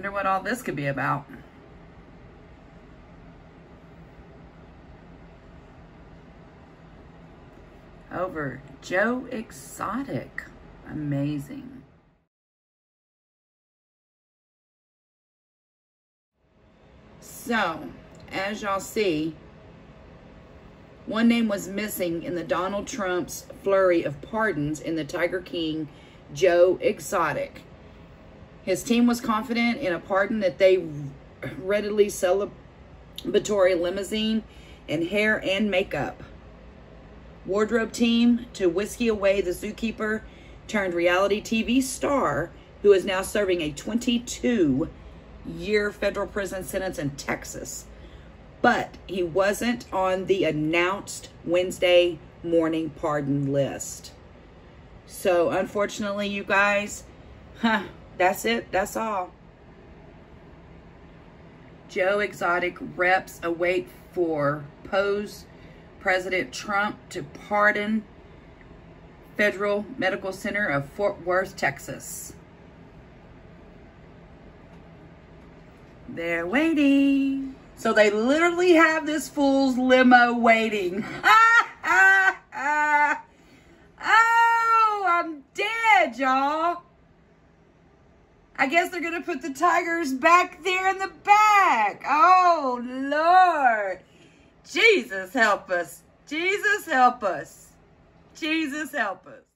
Wonder what all this could be about. Over Joe Exotic. Amazing. So, as y'all see, one name was missing in the Donald Trump's flurry of pardons in the Tiger King, Joe Exotic. His team was confident in a pardon that they readily celebratory limousine and hair and makeup. Wardrobe team to whiskey away the zookeeper turned reality TV star who is now serving a 22-year federal prison sentence in Texas. But he wasn't on the announced Wednesday morning pardon list. So unfortunately, you guys, that's it. That's all. Joe Exotic reps await for pose President Trump to pardon Federal Medical Center of Fort Worth, Texas. They're waiting. So they literally have this fool's limo waiting. Oh, I'm dead, y'all. I guess they're going to put the tigers back there in the back. Oh, Lord. Jesus help us. Jesus help us. Jesus help us.